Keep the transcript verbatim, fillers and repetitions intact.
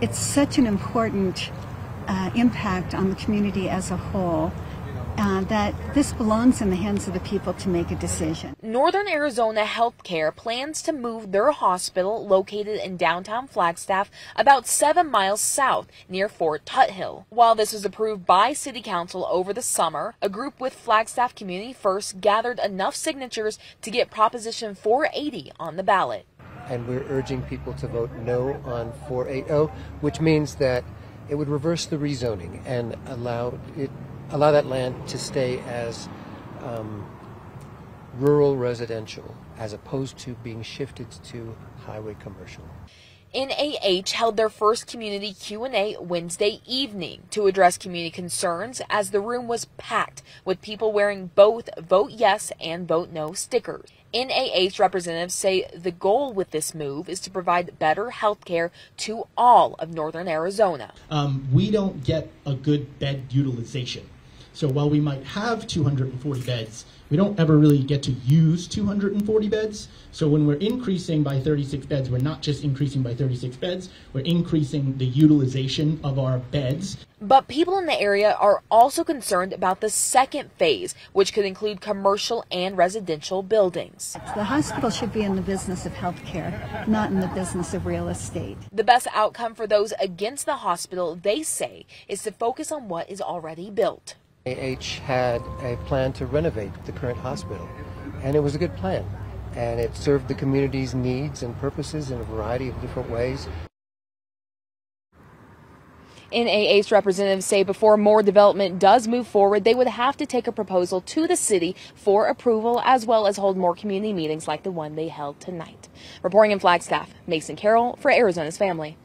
it's, it's such an important uh, impact on the community as a whole. Uh, that this belongs in the hands of the people to make a decision. Northern Arizona Healthcare plans to move their hospital, located in downtown Flagstaff, about seven miles south near Fort Tuthill. While this was approved by City Council over the summer, a group with Flagstaff Community First gathered enough signatures to get Proposition four eighty on the ballot. And we're urging people to vote no on four eighty, which means that it would reverse the rezoning and allow it allow that land to stay as um, rural residential as opposed to being shifted to highway commercial. N A H held their first community Q and A Wednesday evening to address community concerns, as the room was packed with people wearing both Vote Yes and Vote No stickers. N A H representatives say the goal with this move is to provide better health care to all of Northern Arizona. Um, we don't get a good bed utilization. So while we might have two hundred forty beds, we don't ever really get to use two hundred forty beds. So when we're increasing by thirty-six beds, we're not just increasing by thirty-six beds, we're increasing the utilization of our beds. But people in the area are also concerned about the second phase, which could include commercial and residential buildings. The hospital should be in the business of healthcare, not in the business of real estate. The best outcome for those against the hospital, they say, is to focus on what is already built. N A H had a plan to renovate the current hospital, and it was a good plan, and it served the community's needs and purposes in a variety of different ways. N A H representatives say before more development does move forward, they would have to take a proposal to the city for approval, as well as hold more community meetings like the one they held tonight. Reporting in Flagstaff, Mason Carroll for Arizona's Family.